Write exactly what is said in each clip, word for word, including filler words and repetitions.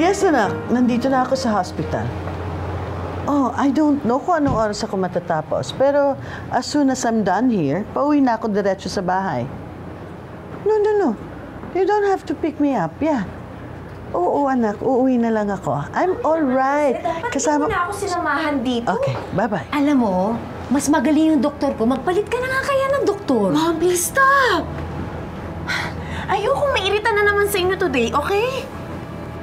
Yes, anak. Nandito na ako sa hospital. Oh, I don't know kung anong oras ako matatapos. Pero as soon as I'm done here, pauwi na ako diretso sa bahay. No, no, no. You don't have to pick me up. Yeah. Oo, anak. Uuwi na lang ako. I'm all right. Kasama... Dapat na ako sinamahan dito. Okay, bye-bye. Alam mo, mas magaling yung doktor ko. Magpalit ka na nga kaya ng doktor. Mom, please stop. Ayokong mairita na naman sa inyo today, okay?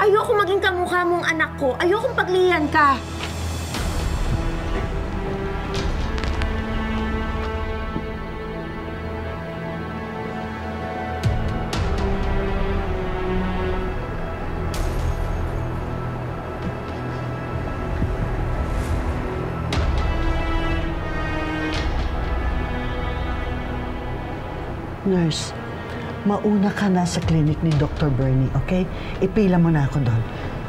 Ayokong maging kamukha mong anak ko. Ayokong paglihan ka. Nurse, mauna ka na sa clinic ni Doctor Bernie, okay? Ipila mo na ako doon.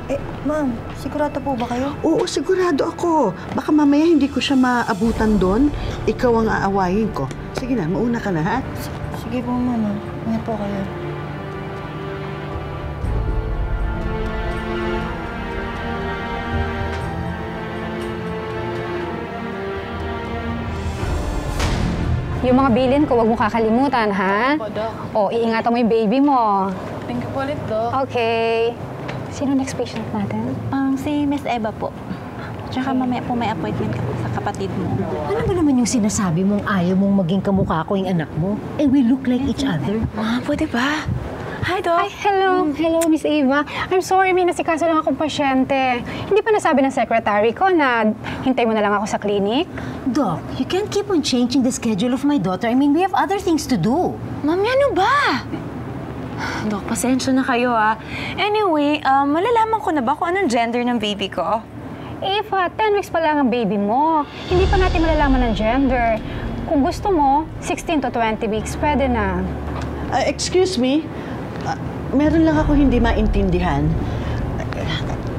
Eh, ma'am, sigurado po ba kayo? Oo, sigurado ako. Baka mamaya hindi ko siya maabutan doon. Ikaw ang aawayin ko. Sige na, mauna ka na, ha? S Sige po, mama. Ingat po kayo. Yung mga bilin ko, huwag mo kakalimutan, ha? Opo, Doc. O, iingatan mo yung baby mo. Thank you po ulit, Doc. Okay. Sino next patient natin? Um, si Miss Eva po. Tsaka okay. Mamaya po may appointment ka po sa kapatid mo. Ano ba naman yung sinasabi mong ayaw mong maging kamukha ko yung anak mo? And we look like yes, each other. Ma, pwede ba? Hi, Doc. Ay, hello. Mm. Hello, Miss Eva. I'm sorry, may nasikaso lang akong pasyente. Hindi pa nasabi ng secretary ko na hintay mo na lang ako sa clinic. Doc, you can't keep on changing the schedule of my daughter. I mean, we have other things to do. Ma'am, ano ba? Doc, pasensya na kayo, ah. Anyway, um, malalaman ko na ba kung anong gender ng baby ko? Eva, ten weeks pa lang ang baby mo. Hindi pa natin malalaman ng gender. Kung gusto mo, sixteen to twenty weeks, pwede na. Uh, excuse me? Uh, meron lang ako hindi maintindihan.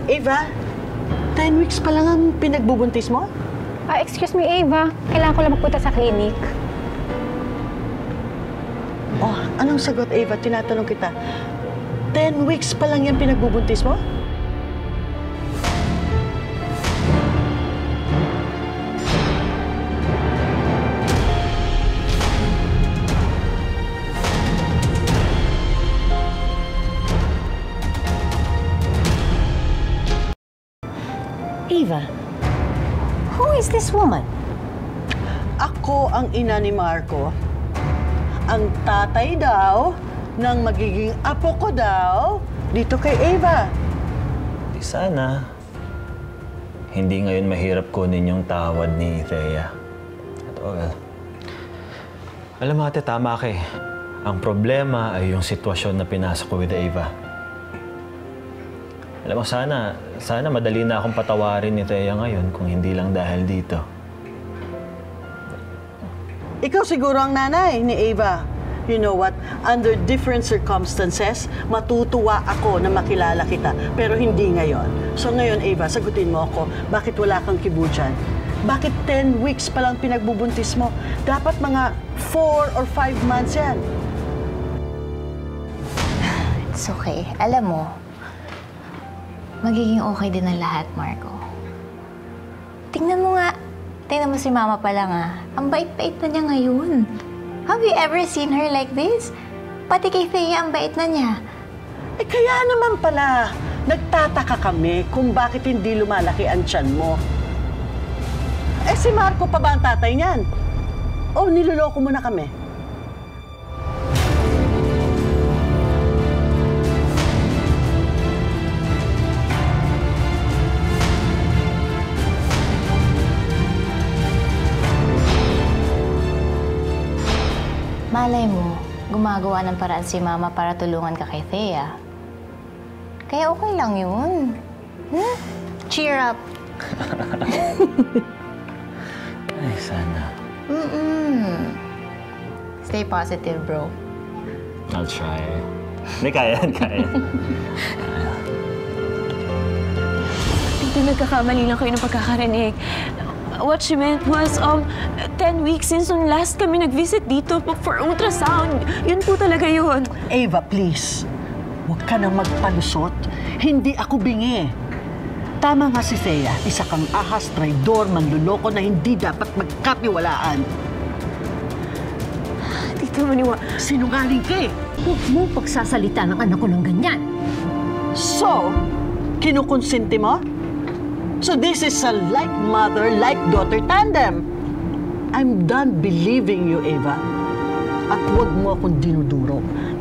Eva, ten weeks pa lang ang pinagbubuntis mo? Uh, excuse me, Eva. Kailangan ko lang magpunta sa clinic. Oh, anong sagot, Eva? Tinatanong kita. ten weeks pa lang yung pinagbubuntis mo? Eva, who is this woman? Ako ang ina ni Marco. Ang tatay daw ng magiging apo ko daw dito kay Eva. Di sana, hindi ngayon mahirap kunin yung tawad ni Thea. At well, alam mo ate, tama ka eh. Ang problema ay yung sitwasyon na pinasok ko with Eva. Alam mo, sana, sana madali na akong patawarin ni Thea ngayon kung hindi lang dahil dito. Ikaw siguro ang nanay ni Eva. You know what? Under different circumstances, matutuwa ako na makilala kita. Pero hindi ngayon. So ngayon, Eva, sagutin mo ako, bakit wala kang kibujan? Bakit ten weeks pa lang pinagbubuntis mo? Dapat mga four or five months yan. It's okay. Alam mo, magiging okay din ang lahat, Marco. Tingnan mo nga. Tingnan mo si Mama pa lang, ah. Ang bait-bait na niya ngayon. Have you ever seen her like this? Pati kay Thea, ang bait na niya. Eh, kaya naman pala. Nagtataka kami kung bakit hindi lumalaki ang tiyan mo. Eh, si Marco pa ba ang tatay niyan? O, niloloko mo na kami? Malay mo, gumagawa ng paraan si Mama para tulungan ka kay Thea. Kaya okay lang yun. Hmm? Cheer up! Ay, sana. Mm-mm. Stay positive, bro. I'll try. Hindi, kaya, kaya. Tito, nagkakamali lang kayo ng pagkakarinig. What she meant was, um, ten weeks since nung last kami nag-visit dito for ultrasound. Yun po talaga yun. Eva, please. Huwag ka nang magpalusot. Hindi ako bingi. Tama nga si Thea, isa kang ahas, traidor, manluloko na hindi dapat magkapiwalaan. Tita Maniwa, sinungaling ka eh. Huwag mo pagsasalita ng anak ko ng ganyan. So, kinukonsinti mo? So this is a like mother, like daughter tandem. I'm done believing you, Eva. At huwag mo akong dinuduro